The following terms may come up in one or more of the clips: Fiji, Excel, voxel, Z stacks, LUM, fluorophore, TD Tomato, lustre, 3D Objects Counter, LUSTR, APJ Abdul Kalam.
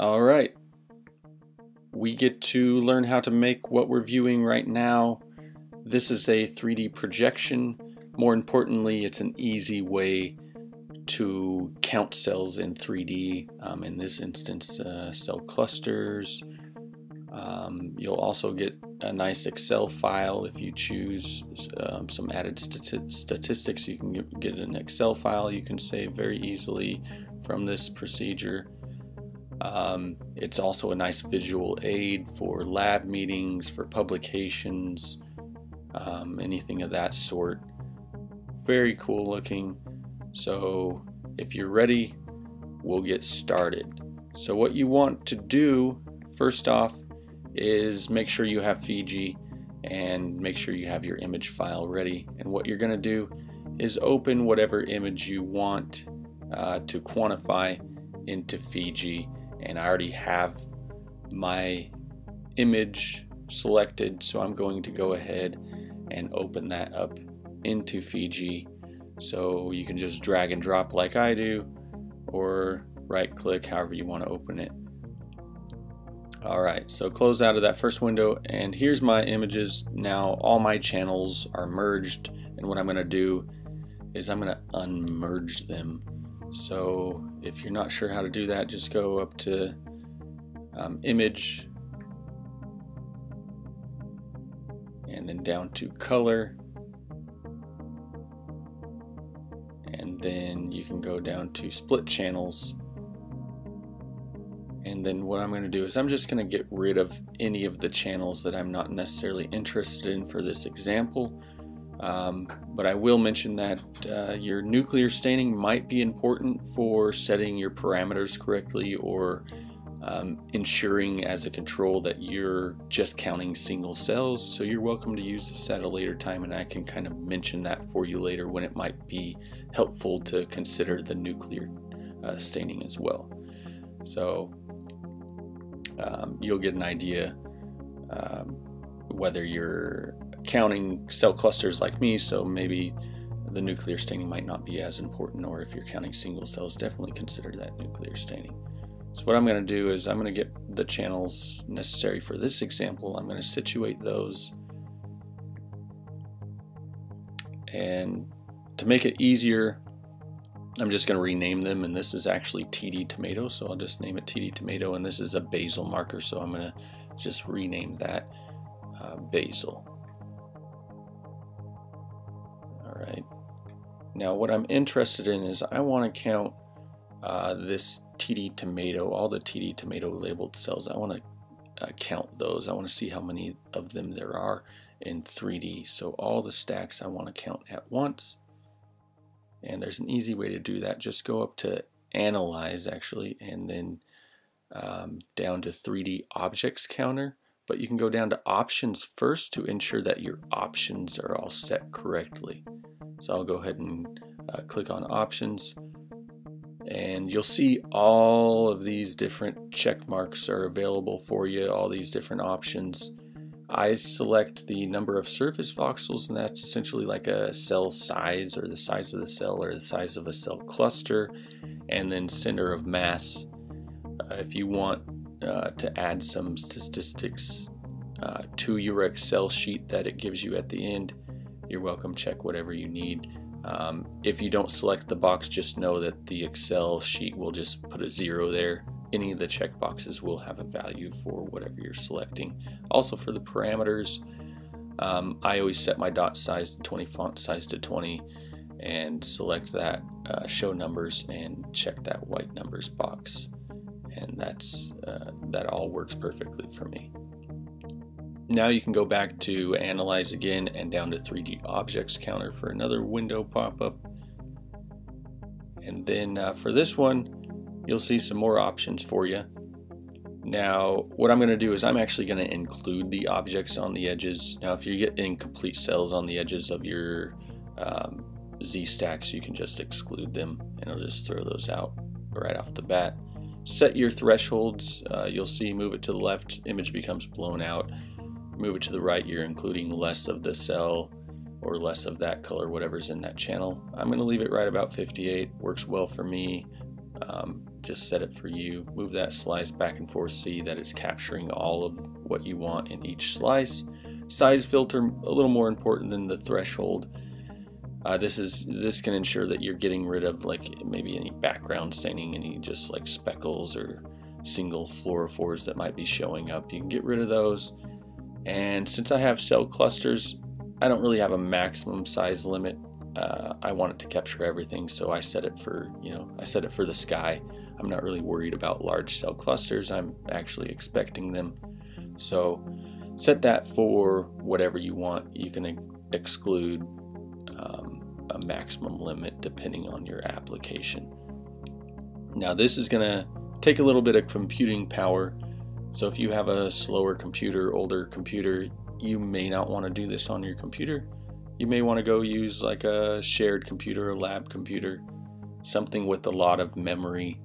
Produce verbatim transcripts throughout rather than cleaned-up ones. All right, we get to learn how to make what we're viewing right now. This is a three D projection. More importantly, it's an easy way to count cells in three D. Um, in this instance, uh, cell clusters. Um, you'll also get a nice Excel file if you choose um, some added stati statistics. You can get an Excel file you can save very easily from this procedure. Um, it's also a nice visual aid for lab meetings, for publications, um, anything of that sort. Very cool looking. So if you're ready, we'll get started. So what you want to do first off is make sure you have Fiji and make sure you have your image file ready. And what you're going to do is open whatever image you want uh, to quantify into Fiji. And I already have my image selected, so I'm going to go ahead and open that up into Fiji. So you can just drag and drop like I do, or right click, however you want to open it. All right, so close out of that first window, and here's my images. Now all my channels are merged, and what I'm going to do is I'm going to unmerge them. So if you're not sure how to do that, just go up to um, image and then down to color, and then you can go down to split channels. And then what I'm going to do is I'm just going to get rid of any of the channels that I'm not necessarily interested in for this example. Um, but I will mention that uh, your nuclear staining might be important for setting your parameters correctly, or um, ensuring as a control that you're just counting single cells. So you're welcome to use this at a later time, and I can kind of mention that for you later when it might be helpful to consider the nuclear uh, staining as well. So Um, you'll get an idea um, whether you're counting cell clusters like me, so maybe the nuclear staining might not be as important, or if you're counting single cells, definitely consider that nuclear staining. So what I'm going to do is I'm going to get the channels necessary for this example. I'm going to situate those, and to make it easier, I'm just going to rename them, and this is actually T D Tomato, so I'll just name it T D Tomato, and this is a basil marker, so I'm going to just rename that uh, basil. Alright, now what I'm interested in is I want to count uh, this T D Tomato, all the T D Tomato labeled cells. I want to uh, count those. I want to see how many of them there are in three D, so all the stacks I want to count at once. And there's an easy way to do that. Just go up to Analyze, actually, and then um, down to three D Objects Counter. But you can go down to Options first to ensure that your options are all set correctly. So I'll go ahead and uh, click on Options. And you'll see all of these different check marks are available for you, all these different options. I select the number of surface voxels, and that's essentially like a cell size, or the size of the cell, or the size of a cell cluster, and then center of mass. Uh, if you want uh, to add some statistics uh, to your Excel sheet that it gives you at the end, you're welcome. Check whatever you need. Um, if you don't select the box, just know that the Excel sheet will just put a zero there. Any of the checkboxes will have a value for whatever you're selecting. Also for the parameters, um, I always set my dot size to twenty, font size to twenty, and select that uh, show numbers and check that white numbers box. And that's uh, that all works perfectly for me. Now you can go back to Analyze again and down to three D Objects Counter for another window pop-up. And then uh, for this one, you'll see some more options for you. Now, what I'm going to do is I'm actually going to include the objects on the edges. Now, if you get incomplete cells on the edges of your um, Z stacks, you can just exclude them, and I'll just throw those out right off the bat. Set your thresholds. Uh, you'll see, move it to the left, image becomes blown out. Move it to the right, you're including less of the cell or less of that color, whatever's in that channel. I'm going to leave it right about fifty-eight. Works well for me. Um, just set it for you. Move that slice back and forth, see that it's capturing all of what you want in each slice. Size filter, a little more important than the threshold. Uh, this is this can ensure that you're getting rid of like maybe any background staining, any just like speckles or single fluorophores that might be showing up. You can get rid of those. And since I have cell clusters, I don't really have a maximum size limit. Uh, I want it to capture everything, so I set it for you know I set it for the sky. I'm not really worried about large cell clusters. I'm actually expecting them. So set that for whatever you want. You can exclude um, a maximum limit depending on your application. Now this is going to take a little bit of computing power. So if you have a slower computer, older computer, you may not want to do this on your computer. You may want to go use like a shared computer, a lab computer, something with a lot of memory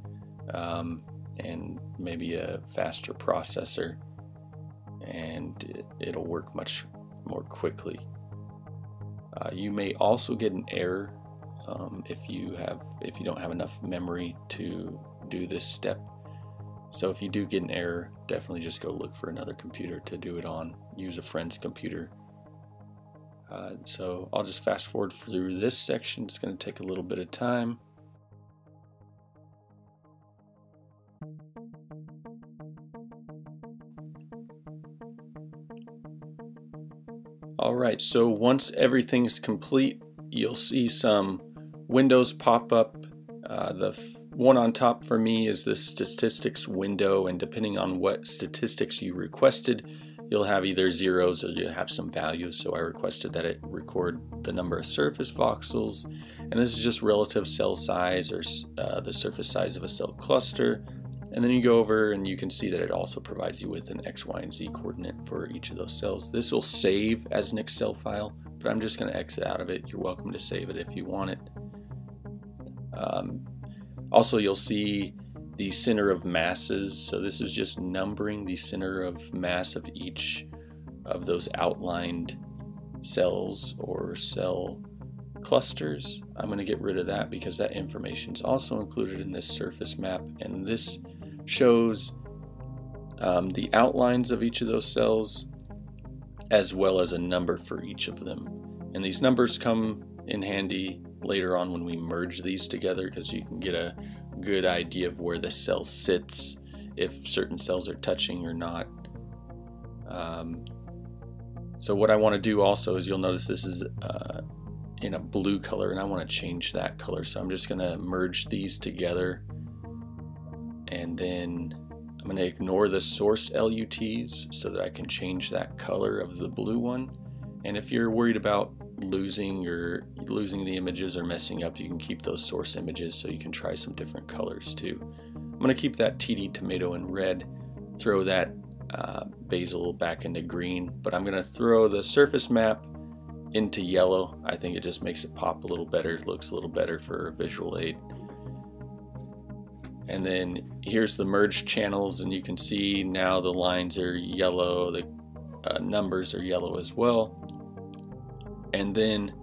um, and maybe a faster processor, and it'll work much more quickly. Uh, you may also get an error um, if you have if you don't have enough memory to do this step. So if you do get an error, definitely just go look for another computer to do it on. Use a friend's computer. Uh, so I'll just fast forward through this section. It's going to take a little bit of time. All right, so once everything's complete, you'll see some windows pop up. Uh, the one on top for me is the statistics window, and depending on what statistics you requested, you'll have either zeros or you'll have some values. So I requested that it record the number of surface voxels, and this is just relative cell size or uh, the surface size of a cell cluster. And then you go over and you can see that it also provides you with an X, Y, and Z coordinate for each of those cells. This will save as an Excel file, but I'm just going to exit out of it. You're welcome to save it if you want it. Um, also, you'll see the center of masses. So this is just numbering the center of mass of each of those outlined cells or cell clusters. I'm going to get rid of that because that information is also included in this surface map, and this shows um, the outlines of each of those cells as well as a number for each of them. And these numbers come in handy later on when we merge these together, because you can get a good idea of where the cell sits, if certain cells are touching or not. Um, so what I want to do also is, you'll notice this is uh, in a blue color, and I want to change that color. So I'm just going to merge these together, and then I'm going to ignore the source L U Ts so that I can change that color of the blue one. And if you're worried about losing your losing the images or messing up, you can keep those source images, so you can try some different colors too. I'm going to keep that T D tomato in red, throw that uh, basil back into green, but I'm going to throw the surface map into yellow. I think it just makes it pop a little better, looks a little better for visual aid. And then here's the merge channels, and you can see now the lines are yellow, the uh, numbers are yellow as well. And then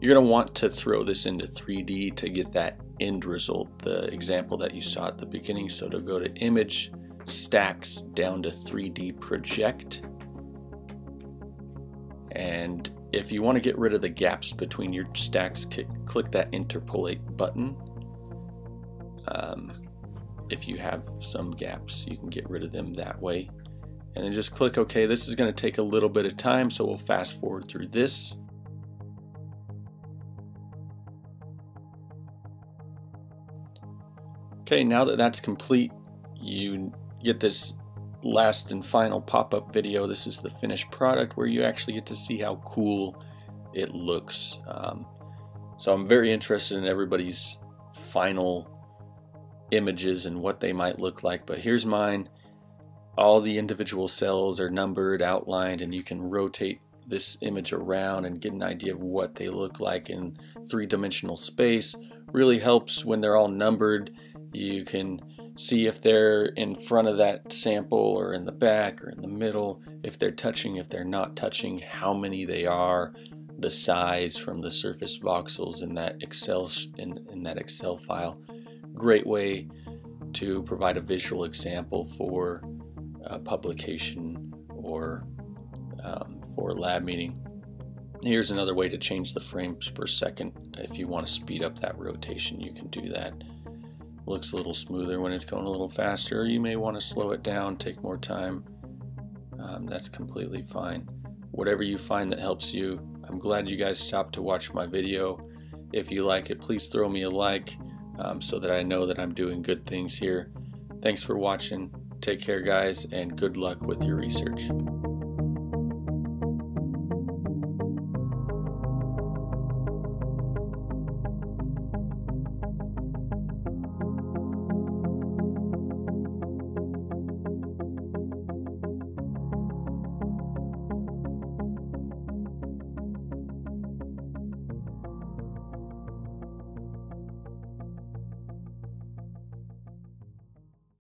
you're going to want to throw this into three D to get that end result, the example that you saw at the beginning. So to go to Image, Stacks, down to three D Project. And if you want to get rid of the gaps between your stacks, click that Interpolate button. Um, if you have some gaps, you can get rid of them that way. And then just click OK. This is going to take a little bit of time, so we'll fast forward through this. Okay, now that that's complete, you get this last and final pop-up video. This is the finished product, where you actually get to see how cool it looks. Um, so I'm very interested in everybody's final images and what they might look like, but here's mine. All the individual cells are numbered, outlined, and you can rotate this image around and get an idea of what they look like in three-dimensional space. Really helps when they're all numbered. You can see if they're in front of that sample or in the back or in the middle, if they're touching, if they're not touching, how many they are, the size from the surface voxels in that Excel in, in that Excel file. Great way to provide a visual example for uh, publication or um, for a lab meeting. Here's another way to change the frames per second. If you want to speed up that rotation, you can do that. Looks a little smoother when it's going a little faster. You may want to slow it down, take more time. Um, that's completely fine. Whatever you find that helps you. I'm glad you guys stopped to watch my video. If you like it, please throw me a like um, so that I know that I'm doing good things here. Thanks for watching. Take care, guys, and good luck with your research.